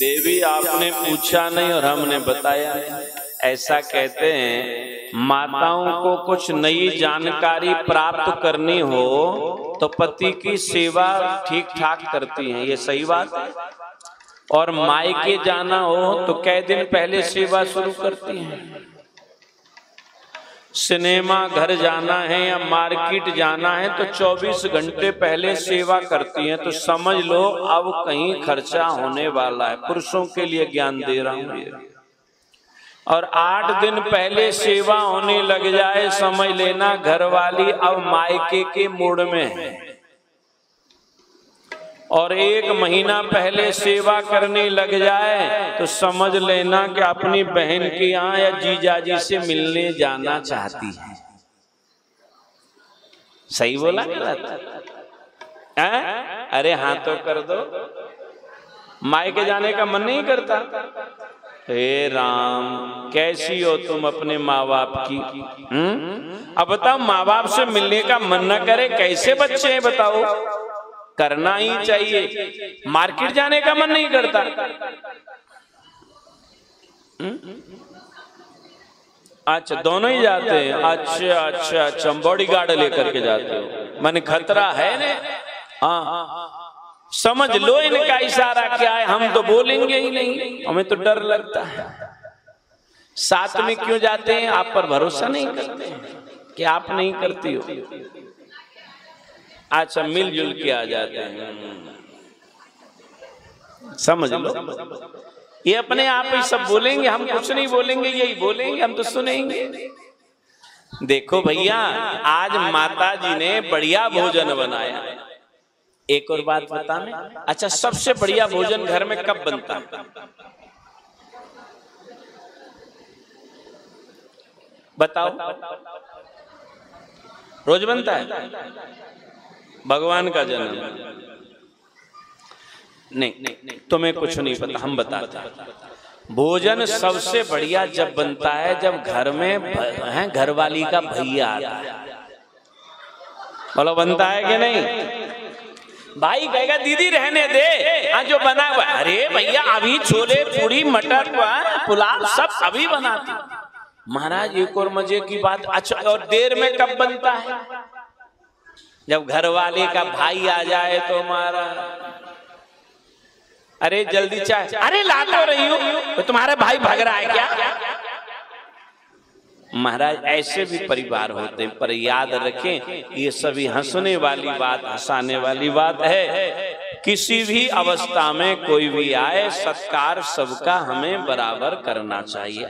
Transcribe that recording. देवी आपने पूछा नहीं और हमने बताया। ऐसा कहते हैं माताओं को कुछ नई जानकारी प्राप्त करनी हो तो पति की सेवा ठीक ठाक करती हैं, ये सही बात है। और मायके जाना हो तो कई दिन पहले सेवा शुरू करती हैं। सिनेमा घर जाना है या मार्केट जाना है तो 24 घंटे पहले सेवा करती हैं, तो समझ लो अब कहीं खर्चा होने वाला है। पुरुषों के लिए ज्ञान दे रहा हूँ ये। और 8 दिन पहले सेवा होने लग जाए समझ लेना घरवाली अब मायके के मूड में है। और 1 महीना पहले सेवा करने लग जाए तो समझ लेना कि अपनी बहन के यहाँ या जीजाजी से मिलने जाना चाहती है। सही बोला है? अरे हाँ तो कर दो। मायके जाने का मन नहीं करता? हे राम, कैसी हो तुम अपने माँ बाप की। अब बताओ, माँ बाप से मिलने का मन ना करे कैसे बच्चे हैं? बताओ, करना ही चाहिए। मार्केट जाने का मन नहीं करता। अच्छा, दोनों ही जाते हैं। अच्छा अच्छा अच्छा, बॉडी गार्ड लेकर के जाते हो, मन खतरा है ना। हाँ, समझ लो इनका इशारा क्या है। हम तो बोलेंगे ही नहीं, हमें तो डर लगता है। साथ में क्यों जाते हैं? आप पर भरोसा नहीं करते कि आप नहीं करती हो। अच्छा, मिलजुल के आ जाते हैं। समझ लो, ये अपने आप ही सब बोलेंगे, हम कुछ नहीं बोलेंगे, यही बोलेंगे, हम तो सुनेंगे। देखो भैया, आज माता जी ने बढ़िया भोजन बनाया। एक और बात बता मैं। अच्छा, सबसे बढ़िया भोजन घर में कब बनता है? बताओ, रोज बनता है? भगवान का जन्म? नहीं, तुम्हें कुछ नहीं पता, हम बताते हैं। भोजन सबसे बढ़िया जब बनता है जब घर में है घरवाली का भैया आता है। बोलो, बनता है कि नहीं? भाई कहेगा दीदी रहने दे, हाँ जो बना हुआ। अरे भैया, अभी छोले पूरी मटर पुलाव सब अभी बनाती। महाराज, एक और मजे की बात। अच्छा, और देर में कब बनता है? जब घर वाले का भाई आ जाए तो महाराज, अरे जल्दी चाय, अरे लाता रही हूँ, तुम्हारा भाई भाग रहा है क्या? महाराज, ऐसे भी परिवार होते हैं। पर याद रखें, ये सभी हंसने वाली बात, हंसाने वाली बात है। किसी भी अवस्था में कोई भी आए, सत्कार सबका हमें बराबर करना चाहिए।